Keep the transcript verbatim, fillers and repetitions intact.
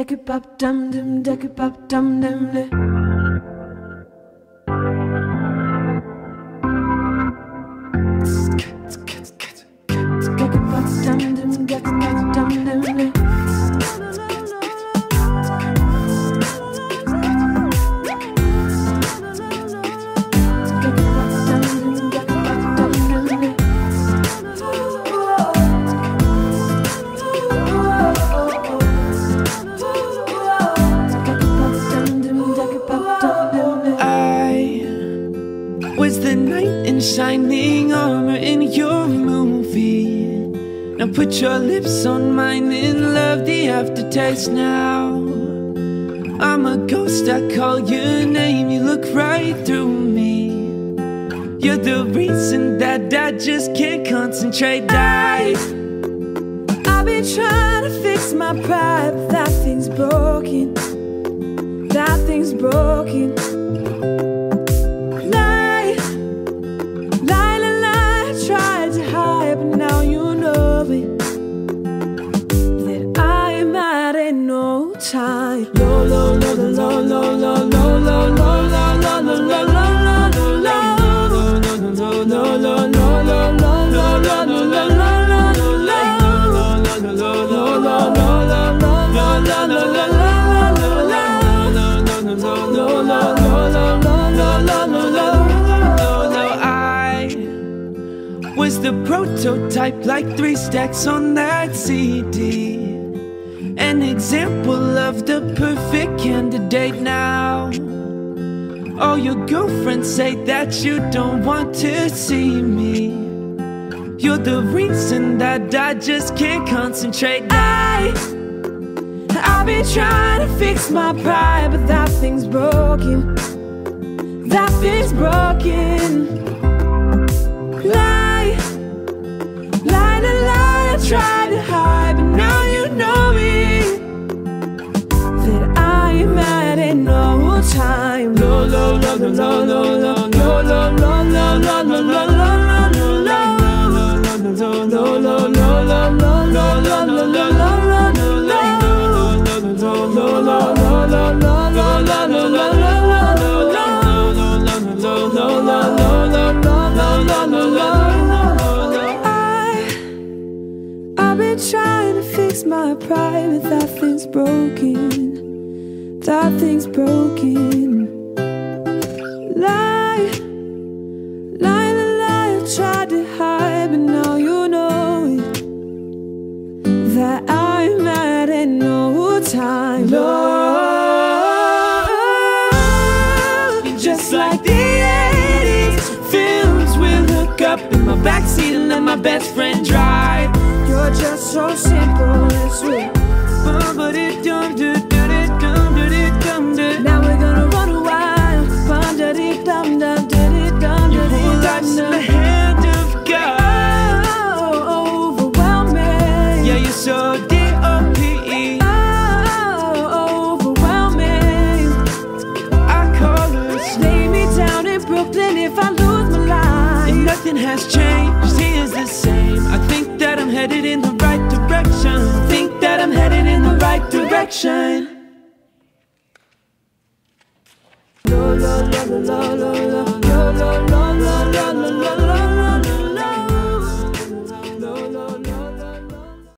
Deck-a-bop dum dum, deck-a-bop dum dum dum. Deck-a-bop dum dum, deck-a-bop dum dum dum. Shining armor in your movie. Now put your lips on mine and love the aftertaste now. I'm a ghost, I call your name, you look right through me. You're the reason that I just can't concentrate. I, I've been trying to fix my pride, but that thing's broken. That thing's broken. Time. Low, low, low, low, low, low, low, low, low, low, low, low, low, low, low. I was the prototype, like three stacks on that C D. An example of the perfect candidate now. All your girlfriends say that you don't want to see me. You're the reason that I just can't concentrate. I, I've been trying to fix my pride, but that thing's broken. That thing's broken. Lie, lie to lie, I tried to hide, but now you know me. Time. Low, low, low, low, low, low, low, low, low, low, low, low, low, low, I've been trying to fix my pride, but that thing's broken. That thing's broken. Lie, lie, lie, I tried to hide, but now you know it, that I'm mad at no time. Love, you're just like the eighties films. We'll hook up in my backseat and let my best friend drive. You're just so simple and sweet. Oh, but it don't do in the hand of God. Oh, overwhelming. Yeah, you're so D O P E Oh, overwhelming. I call her. Lay me down in Brooklyn if I lose my life. And nothing has changed, he is the same. I think that I'm headed in the right direction. Think that I'm headed in the right direction. Lo, lo, lo, lo, lo, lo.